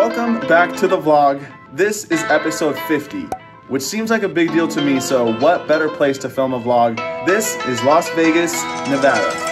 Welcome back to the vlog. This is episode 50, which seems like a big deal to me, so what better place to film a vlog? This is Las Vegas, Nevada.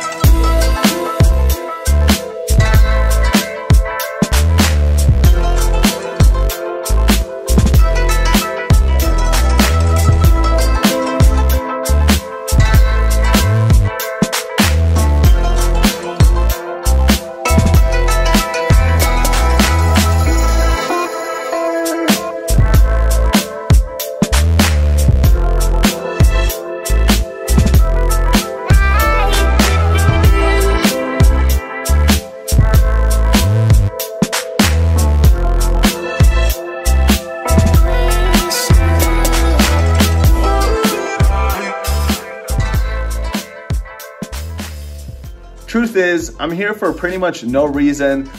Truth is, I'm here for pretty much no reason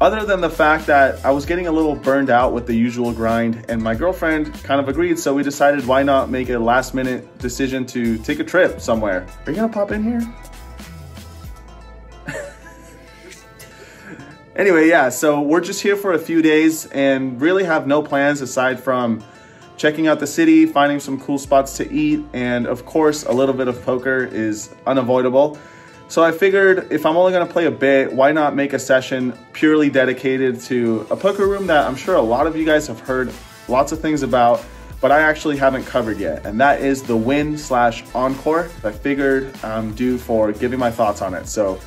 other than the fact that I was getting a little burned out with the usual grind, and my girlfriend kind of agreed, so we decided why not make a last minute decision to take a trip somewhere. Are you gonna pop in here? Anyway, yeah, so we're just here for a few days and really have no plans aside from checking out the city, finding some cool spots to eat, and of course a little bit of poker is unavoidable. So I figured if I'm only gonna play a bit, why not make a session purely dedicated to a poker room that I'm sure a lot of you guys have heard lots of things about, but I actually haven't covered yet. And that is the Wynn / Encore. I figured I'm due for giving my thoughts on it. So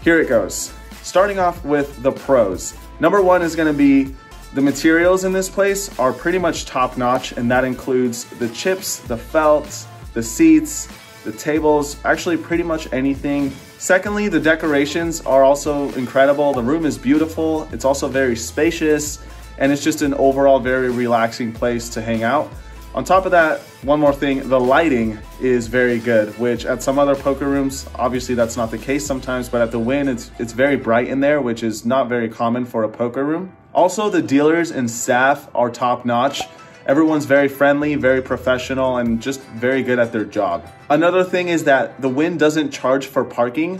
here it goes. Starting off with the pros. Number one is gonna be the materials in this place are pretty much top notch, and that includes the chips, the felt, the seats, the tables, actually pretty much anything. Secondly, the decorations are also incredible. The room is beautiful. It's also very spacious, and it's just an overall very relaxing place to hang out. On top of that, one more thing, the lighting is very good, which at some other poker rooms, obviously that's not the case sometimes, but at the Wynn, it's very bright in there, which is not very common for a poker room. Also, the dealers and staff are top notch. Everyone's very friendly, very professional, and just very good at their job. Another thing is that the Wynn doesn't charge for parking.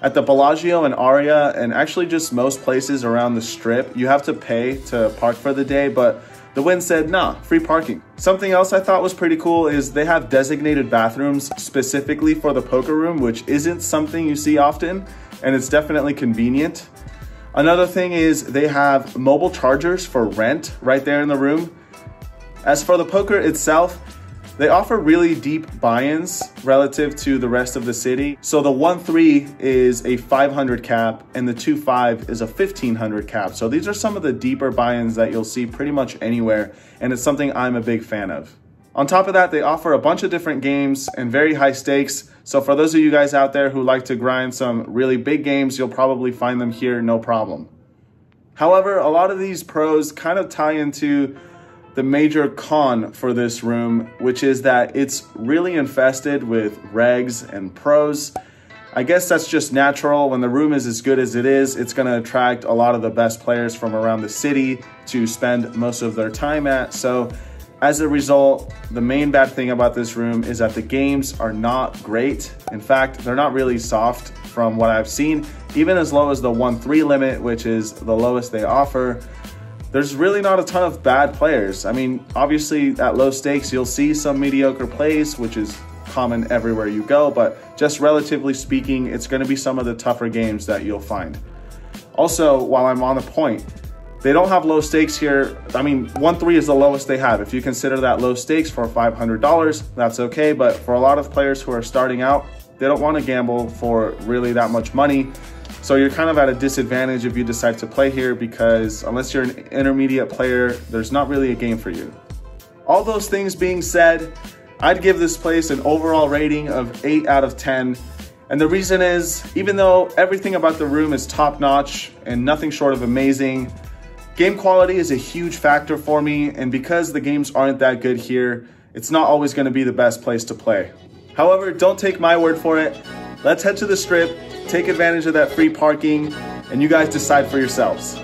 At the Bellagio and Aria, and actually just most places around the Strip, you have to pay to park for the day, but the Wynn said, nah, free parking. Something else I thought was pretty cool is they have designated bathrooms specifically for the poker room, which isn't something you see often, and it's definitely convenient. Another thing is they have mobile chargers for rent right there in the room. As for the poker itself, they offer really deep buy-ins relative to the rest of the city. So the 1-3 is a 500 cap and the 2-5 is a 1500 cap. So these are some of the deeper buy-ins that you'll see pretty much anywhere, and it's something I'm a big fan of. On top of that, they offer a bunch of different games and very high stakes. So for those of you guys out there who like to grind some really big games, you'll probably find them here, no problem. However, a lot of these pros kind of tie into the major con for this room, which is that it's really infested with regs and pros. I guess that's just natural. When the room is as good as it is, it's gonna attract a lot of the best players from around the city to spend most of their time at. So as a result, the main bad thing about this room is that the games are not great. In fact, they're not really soft from what I've seen, even as low as the 1-3 limit, which is the lowest they offer. There's really not a ton of bad players. I mean, obviously at low stakes, you'll see some mediocre plays, which is common everywhere you go, but just relatively speaking, it's gonna be some of the tougher games that you'll find. Also, while I'm on the point, they don't have low stakes here. I mean, 1-3 is the lowest they have. If you consider that low stakes for $500, that's okay, but for a lot of players who are starting out, they don't wanna gamble for really that much money. So you're kind of at a disadvantage if you decide to play here, because unless you're an intermediate player, there's not really a game for you. All those things being said, I'd give this place an overall rating of 8 out of 10. And the reason is, even though everything about the room is top notch and nothing short of amazing, game quality is a huge factor for me. And because the games aren't that good here, it's not always gonna be the best place to play. However, don't take my word for it. Let's head to the Strip, take advantage of that free parking, and you guys decide for yourselves.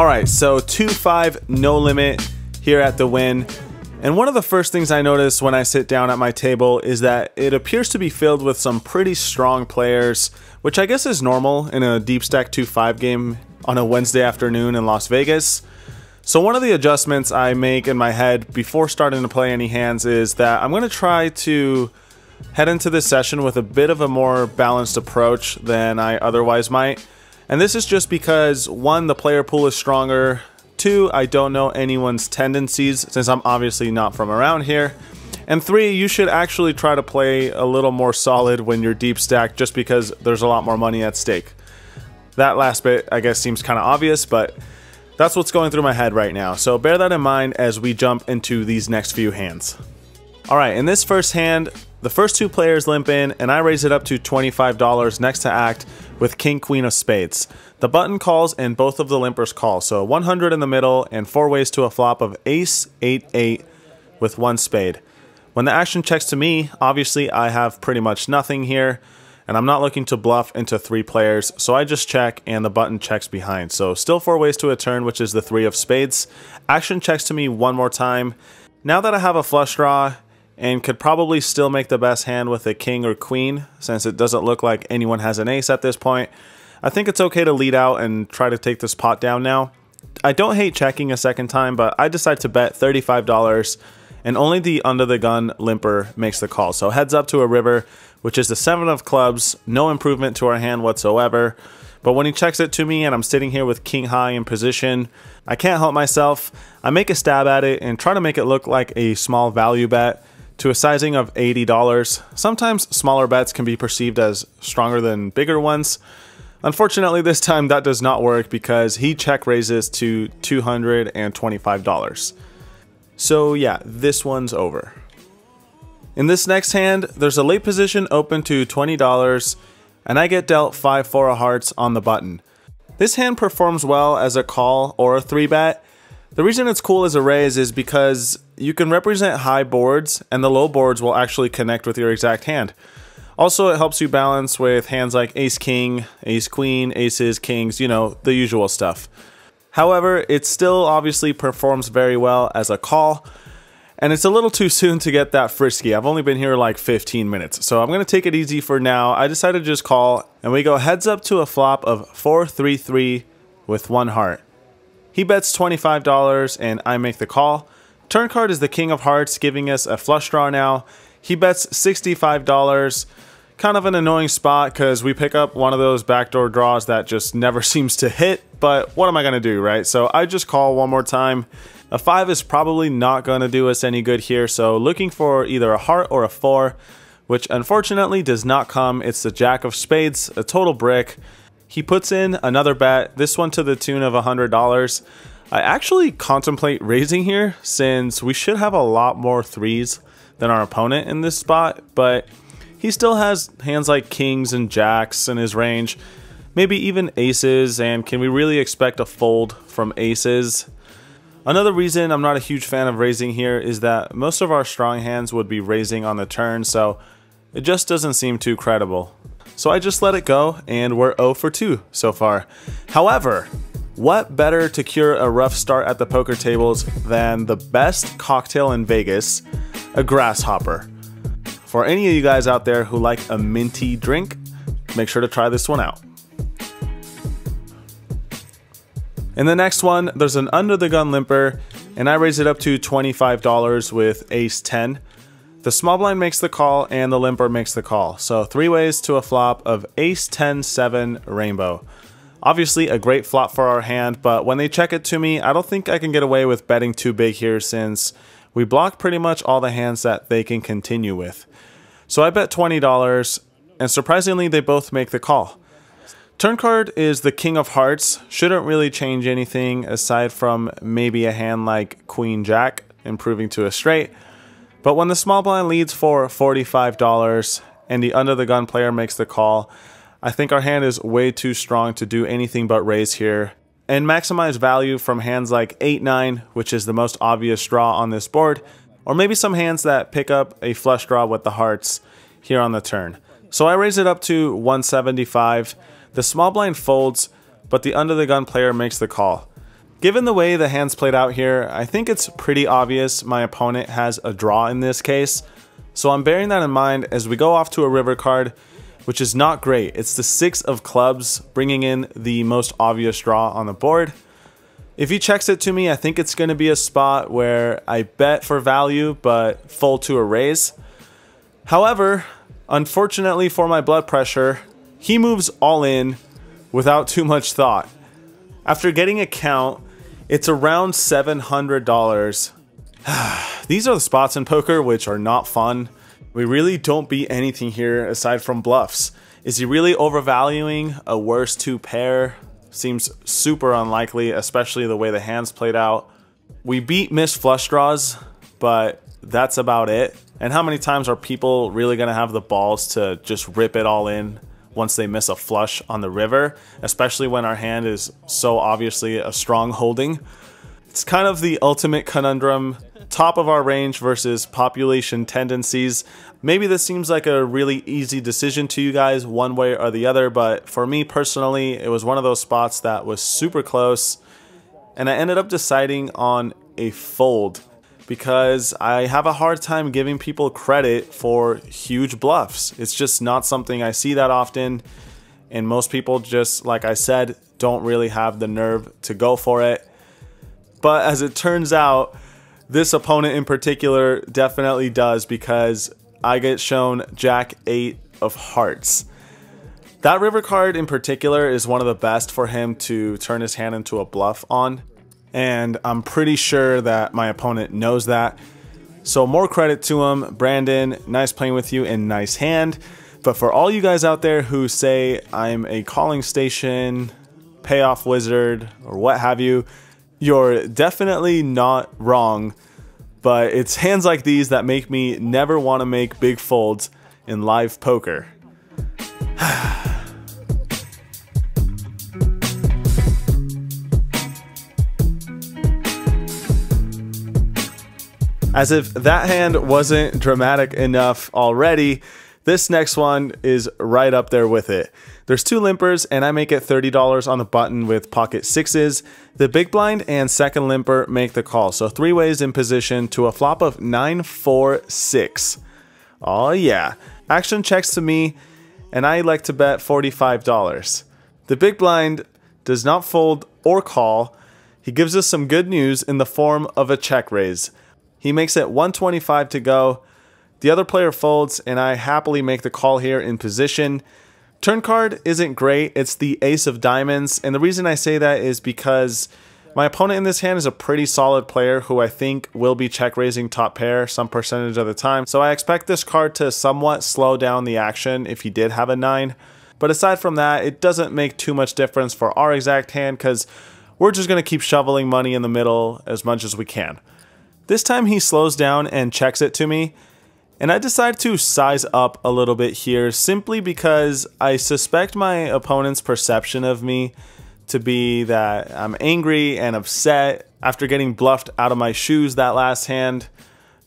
All right, so 2-5 no limit here at the Wynn. And one of the first things I notice when I sit down at my table is that it appears to be filled with some pretty strong players, which I guess is normal in a deep stack 2-5 game on a Wednesday afternoon in Las Vegas. So one of the adjustments I make in my head before starting to play any hands is that I'm going to try to head into this session with a bit of a more balanced approach than I otherwise might. And this is just because, one, the player pool is stronger, two, I don't know anyone's tendencies since I'm obviously not from around here, and three, you should actually try to play a little more solid when you're deep stacked just because there's a lot more money at stake. That last bit, I guess, seems kind of obvious, but that's what's going through my head right now. So bear that in mind as we jump into these next few hands. All right, in this first hand, the first two players limp in, and I raise it up to $25 next to act with King Queen of Spades. The button calls and both of the limpers call, so 100 in the middle and four ways to a flop of Ace 8-8 with one spade. When the action checks to me, obviously I have pretty much nothing here, and I'm not looking to bluff into three players, so I just check and the button checks behind. So still four ways to a turn, which is the three of spades. Action checks to me one more time. Now that I have a flush draw, and could probably still make the best hand with a king or queen, since it doesn't look like anyone has an ace at this point, I think it's okay to lead out and try to take this pot down now. I don't hate checking a second time, but I decide to bet $35, and only the under-the-gun limper makes the call. So heads up to a river, which is the seven of clubs, no improvement to our hand whatsoever. But when he checks it to me and I'm sitting here with king high in position, I can't help myself. I make a stab at it and try to make it look like a small value bet to a sizing of $80. Sometimes smaller bets can be perceived as stronger than bigger ones. Unfortunately, this time that does not work because he check raises to $225. So yeah, this one's over. In this next hand, there's a late position open to $20 and I get dealt 5-4 of hearts on the button. This hand performs well as a call or a 3-bet. The reason it's cool as a raise is because you can represent high boards and the low boards will actually connect with your exact hand. Also, it helps you balance with hands like ace king, ace queen, aces, kings, you know, the usual stuff. However, it still obviously performs very well as a call, and it's a little too soon to get that frisky. I've only been here like 15 minutes, so I'm going to take it easy for now. I decided to just call, and we go heads up to a flop of 4-3-3 with one heart. He bets $25 and I make the call. Turn card is the king of hearts, giving us a flush draw now. He bets $65. Kind of an annoying spot because we pick up one of those backdoor draws that just never seems to hit, but what am I going to do, right? So I just call one more time. A 5 is probably not going to do us any good here, so looking for either a heart or a 4, which unfortunately does not come. It's the jack of spades, a total brick. He puts in another bet, this one to the tune of $100. I actually contemplate raising here since we should have a lot more 3s than our opponent in this spot, but he still has hands like kings and jacks in his range, maybe even aces, and can we really expect a fold from aces? Another reason I'm not a huge fan of raising here is that most of our strong hands would be raising on the turn, so it just doesn't seem too credible. So I just let it go, and we're 0 for 2 so far. However, what better to cure a rough start at the poker tables than the best cocktail in Vegas, a grasshopper. For any of you guys out there who like a minty drink, make sure to try this one out. In the next one, there's an under-the-gun limper, and I raise it up to $25 with ace 10. The small blind makes the call and the limper makes the call. So three ways to a flop of ace 10 7 rainbow. Obviously a great flop for our hand, but when they check it to me, I don't think I can get away with betting too big here since we block pretty much all the hands that they can continue with. So I bet $20 and surprisingly they both make the call. Turn card is the king of hearts. Shouldn't really change anything aside from maybe a hand like queen jack improving to a straight. But when the small blind leads for $45 and the under-the-gun player makes the call, I think our hand is way too strong to do anything but raise here and maximize value from hands like 8-9, which is the most obvious draw on this board, or maybe some hands that pick up a flush draw with the hearts here on the turn. So I raise it up to $175. The small blind folds, but the under-the-gun player makes the call. Given the way the hands played out here, I think it's pretty obvious my opponent has a draw in this case. So I'm bearing that in mind as we go off to a river card, which is not great. It's the 6 of clubs, bringing in the most obvious draw on the board. If he checks it to me, I think it's going to be a spot where I bet for value, but fold to a raise. However, unfortunately for my blood pressure, he moves all in without too much thought. After getting a count, it's around $700. These are the spots in poker which are not fun. We really don't beat anything here aside from bluffs. Is he really overvaluing a worse two pair? Seems super unlikely, especially the way the hands played out. We beat missed flush draws, but that's about it. And how many times are people really gonna have the balls to just rip it all in once they miss a flush on the river, especially when our hand is so obviously a strong holding? It's kind of the ultimate conundrum, top of our range versus population tendencies. Maybe this seems like a really easy decision to you guys one way or the other, but for me personally, it was one of those spots that was super close, and I ended up deciding on a fold because I have a hard time giving people credit for huge bluffs. It's just not something I see that often, and most people just, like I said, don't really have the nerve to go for it. But as it turns out, this opponent in particular definitely does, because I get shown Jack 8 of hearts. That river card in particular is one of the best for him to turn his hand into a bluff on, and I'm pretty sure that my opponent knows that. So more credit to him, Brandon, nice playing with you and nice hand. But for all you guys out there who say I'm a calling station, payoff wizard, or what have you, you're definitely not wrong, but it's hands like these that make me never want to make big folds in live poker. As if that hand wasn't dramatic enough already, this next one is right up there with it. There's 2 limpers, and I make it $30 on the button with pocket 6s. The big blind and second limper make the call, so 3 ways in position to a flop of 9, 4, 6. Oh yeah. Action checks to me, and I like to bet $45. The big blind does not fold or call. He gives us some good news in the form of a check raise. He makes it 125 to go. The other player folds, and I happily make the call here in position. Turn card isn't great, it's the ace of diamonds, and the reason I say that is because my opponent in this hand is a pretty solid player who I think will be check raising top pair some percentage of the time, so I expect this card to somewhat slow down the action if he did have a 9. But aside from that, it doesn't make too much difference for our exact hand because we're just going to keep shoveling money in the middle as much as we can. This time he slows down and checks it to me. And I decide to size up a little bit here simply because I suspect my opponent's perception of me to be that I'm angry and upset after getting bluffed out of my shoes that last hand,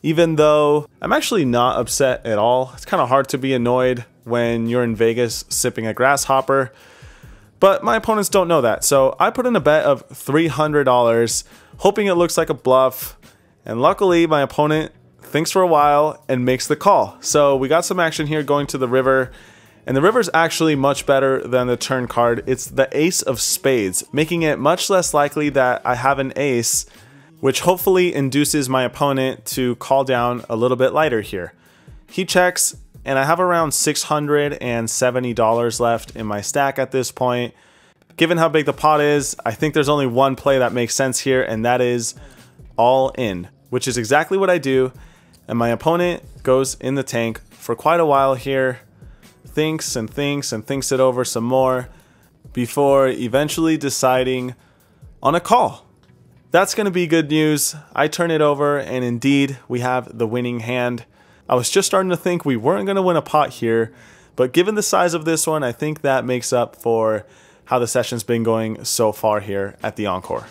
even though I'm actually not upset at all. It's kind of hard to be annoyed when you're in Vegas sipping a grasshopper, but my opponents don't know that. So I put in a bet of $300, hoping it looks like a bluff, and luckily my opponent thinks for a while and makes the call. So we got some action here going to the river, and the river's actually much better than the turn card. It's the ace of spades, making it much less likely that I have an ace, which hopefully induces my opponent to call down a little bit lighter here. He checks, and I have around $670 left in my stack at this point. Given how big the pot is, I think there's only one play that makes sense here, and that is all in, which is exactly what I do. And my opponent goes in the tank for quite a while here, thinks and thinks and thinks it over some more before eventually deciding on a call. That's going to be good news. I turn it over, and indeed we have the winning hand. I was just starting to think we weren't going to win a pot here, but given the size of this one, I think that makes up for how the session's been going so far here at the Encore.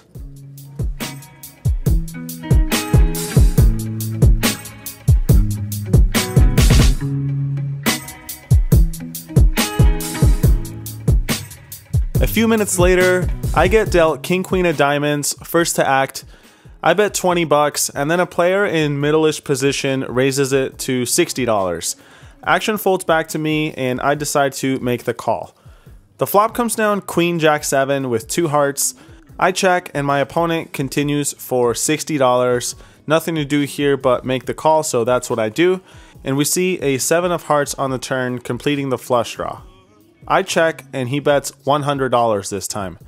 A few minutes later, I get dealt King Queen of Diamonds, first to act. I bet $20, and then a player in middle-ish position raises it to $60. Action folds back to me, and I decide to make the call. The flop comes down Queen Jack 7 with two hearts. I check, and my opponent continues for $60. Nothing to do here but make the call, so that's what I do. And we see a 7 of hearts on the turn, completing the flush draw. I check, and he bets $100 this time.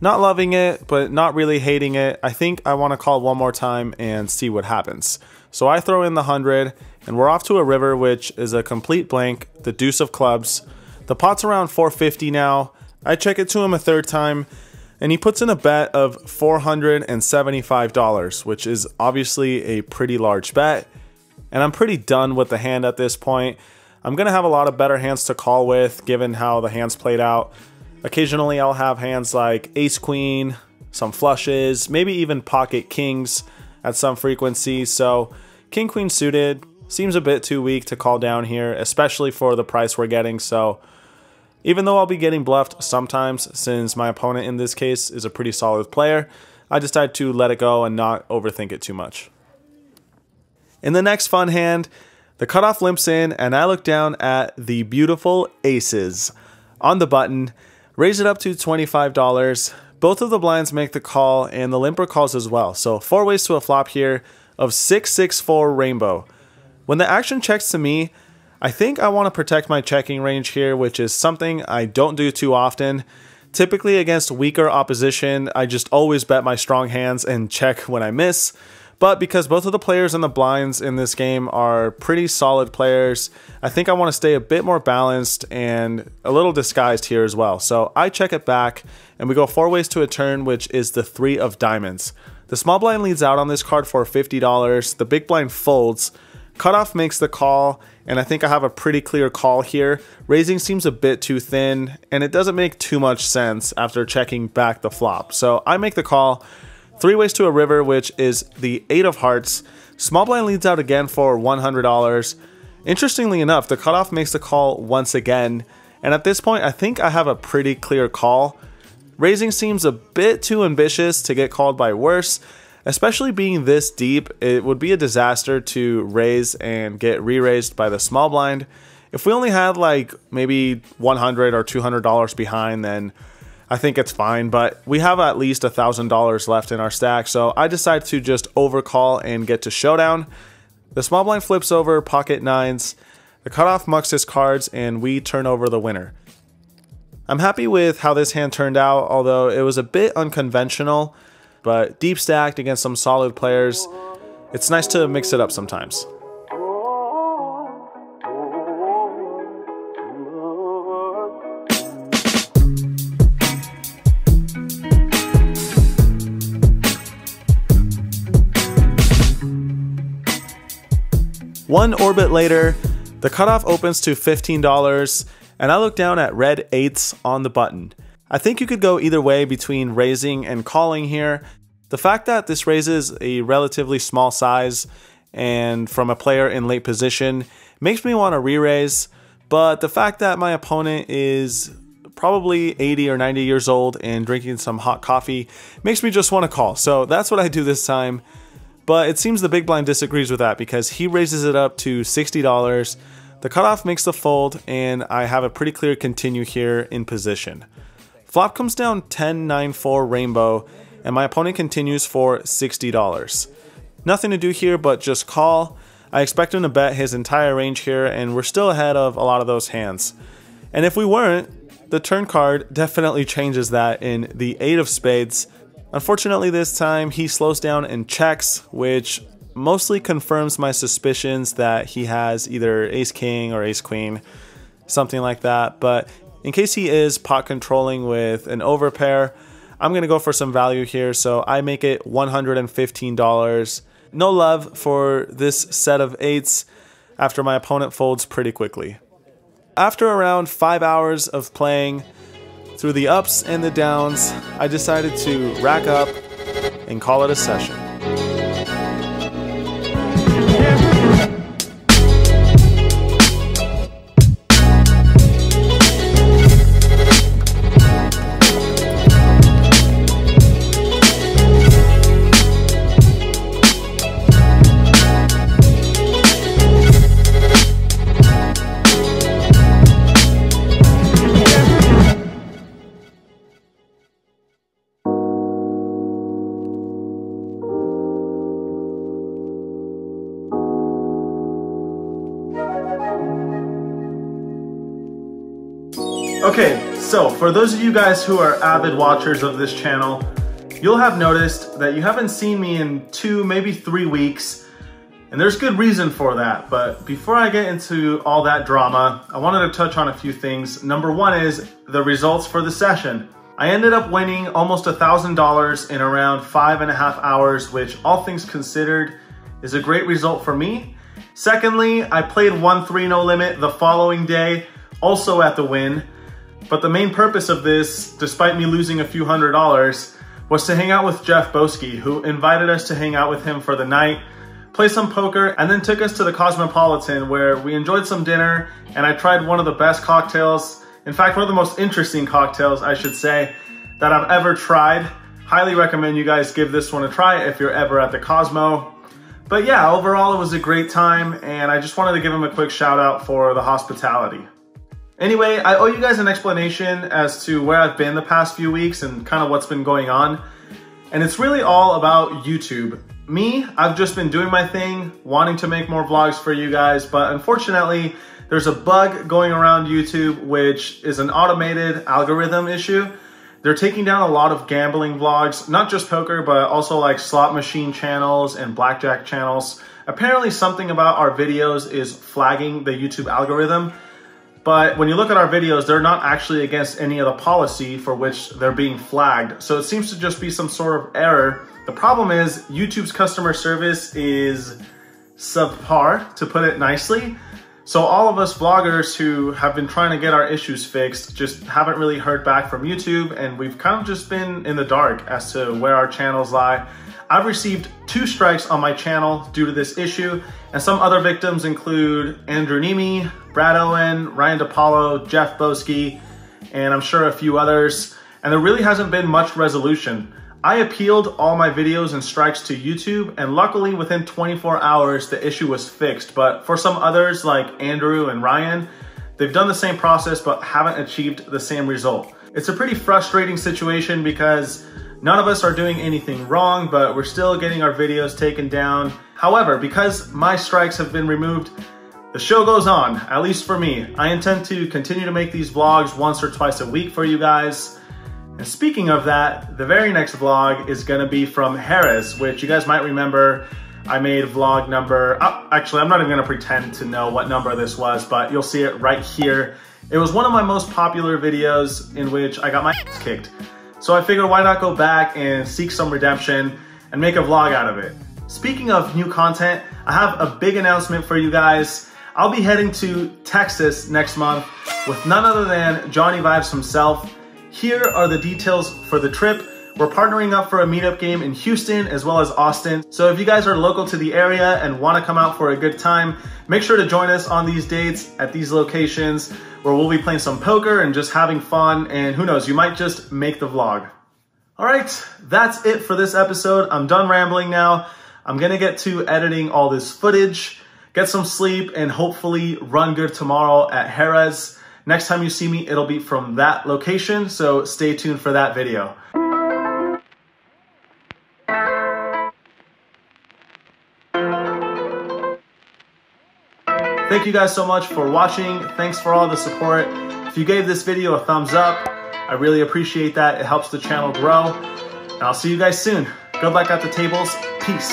Not loving it, but not really hating it. I think I want to call one more time and see what happens. So I throw in the 100, and we're off to a river, which is a complete blank, the deuce of clubs. The pot's around 450 now. I check it to him a third time, and he puts in a bet of $475, which is obviously a pretty large bet. And I'm pretty done with the hand at this point. I'm gonna have a lot of better hands to call with, given how the hands played out. Occasionally I'll have hands like ace queen, some flushes, maybe even pocket kings at some frequency. So king queen suited seems a bit too weak to call down here, especially for the price we're getting. So even though I'll be getting bluffed sometimes, since my opponent in this case is a pretty solid player, I decide to let it go and not overthink it too much. In the next fun hand, the cutoff limps in, and I look down at the beautiful aces. On the button, raise it up to $25. Both of the blinds make the call, and the limper calls as well. So four ways to a flop here of 664 rainbow. When the action checks to me, I think I want to protect my checking range here, which is something I don't do too often. Typically against weaker opposition, I just always bet my strong hands and check when I miss. But because both of the players and the blinds in this game are pretty solid players, I think I want to stay a bit more balanced and a little disguised here as well. So I check it back, and we go four ways to a turn, which is the three of diamonds. The small blind leads out on this card for $50. The big blind folds. Cutoff makes the call, and I think I have a pretty clear call here. Raising seems a bit too thin, and it doesn't make too much sense after checking back the flop. So I make the call. Three ways to a river, which is the eight of hearts. Small blind leads out again for $100. Interestingly enough, the cutoff makes the call once again, and at this point I think I have a pretty clear call. Raising seems a bit too ambitious to get called by worse. Especially being this deep, it would be a disaster to raise and get re-raised by the small blind. If we only had like maybe $100 or $200 behind, then I think it's fine, but we have at least $1,000 left in our stack, so I decide to just overcall and get to showdown. The small blind flips over pocket nines, the cutoff mucks his cards, and we turn over the winner. I'm happy with how this hand turned out, although it was a bit unconventional. But deep stacked against some solid players, it's nice to mix it up sometimes. One orbit later, the cutoff opens to $15, and I look down at red eights on the button. I think you could go either way between raising and calling here. The fact that this raises a relatively small size and from a player in late position makes me want to re-raise, but the fact that my opponent is probably 80 or 90 years old and drinking some hot coffee makes me just want to call. So that's what I do this time, but it seems the big blind disagrees with that because he raises it up to $60. The cutoff makes the fold, and I have a pretty clear continue here in position. Flop comes down 10-9-4 rainbow, and my opponent continues for $60. Nothing to do here but just call. I expect him to bet his entire range here, and we're still ahead of a lot of those hands. And if we weren't, the turn card definitely changes that in the eight of spades. Unfortunately this time, he slows down and checks, which mostly confirms my suspicions that he has either ace king or ace queen, something like that. But in case he is pot controlling with an overpair, I'm gonna go for some value here, so I make it $115. No love for this set of eights after my opponent folds pretty quickly. After around 5 hours of playing through the ups and the downs, I decided to rack up and call it a session. Okay, so for those of you guys who are avid watchers of this channel, you'll have noticed that you haven't seen me in 2, maybe 3 weeks, and there's good reason for that. But before I get into all that drama, I wanted to touch on a few things. Number one is the results for the session. I ended up winning almost $1,000 in around 5.5 hours, which all things considered is a great result for me. Secondly, I played 1-3 no limit the following day, also at the Wynn. But the main purpose of this, despite me losing a few $100s, was to hang out with Jeff Boski, who invited us to hang out with him for the night, play some poker, and then took us to the Cosmopolitan, where we enjoyed some dinner and I tried one of the best cocktails, in fact, one of the most interesting cocktails, I should say, that I've ever tried. Highly recommend you guys give this one a try if you're ever at the Cosmo. But yeah, overall it was a great time, and I just wanted to give him a quick shout out for the hospitality. Anyway, I owe you guys an explanation as to where I've been the past few weeks and kind of what's been going on. And it's really all about YouTube. Me, I've just been doing my thing, wanting to make more vlogs for you guys, but unfortunately, there's a bug going around YouTube, which is an automated algorithm issue. They're taking down a lot of gambling vlogs, not just poker, but also like slot machine channels and blackjack channels. Apparently something about our videos is flagging the YouTube algorithm, but when you look at our videos, they're not actually against any of the policy for which they're being flagged. So it seems to just be some sort of error. The problem is YouTube's customer service is subpar, to put it nicely. So all of us vloggers who have been trying to get our issues fixed just haven't really heard back from YouTube, and we've kind of just been in the dark as to where our channels lie. I've received 2 strikes on my channel due to this issue, and some other victims include Andrew Neeme, Brad Owen, Ryan DePaulo, Jeff Boski, and I'm sure a few others, and there really hasn't been much resolution. I appealed all my videos and strikes to YouTube, and luckily within 24 hours, the issue was fixed. But for some others like Andrew and Ryan, they've done the same process but haven't achieved the same result. It's a pretty frustrating situation because none of us are doing anything wrong, but we're still getting our videos taken down. However, because my strikes have been removed, the show goes on, at least for me. I intend to continue to make these vlogs once or twice a week for you guys. And speaking of that, the very next vlog is gonna be from Harris, which you guys might remember I made vlog number, actually I'm not even gonna pretend to know what number this was, but you'll see it right here. It was one of my most popular videos in which I got my ass kicked. So I figured why not go back and seek some redemption and make a vlog out of it. Speaking of new content, I have a big announcement for you guys. I'll be heading to Texas next month with none other than Johnny Vibes himself. Here are the details for the trip. We're partnering up for a meetup game in Houston as well as Austin. So if you guys are local to the area and want to come out for a good time, make sure to join us on these dates at these locations where we'll be playing some poker and just having fun. And who knows, you might just make the vlog. All right, that's it for this episode. I'm done rambling now. I'm gonna get to editing all this footage, get some sleep, and hopefully run good tomorrow at Harrah's. Next time you see me, it'll be from that location, so stay tuned for that video. Thank you guys so much for watching. Thanks for all the support. If you gave this video a thumbs up, I really appreciate that. It helps the channel grow. And I'll see you guys soon. Good luck at the tables. Peace.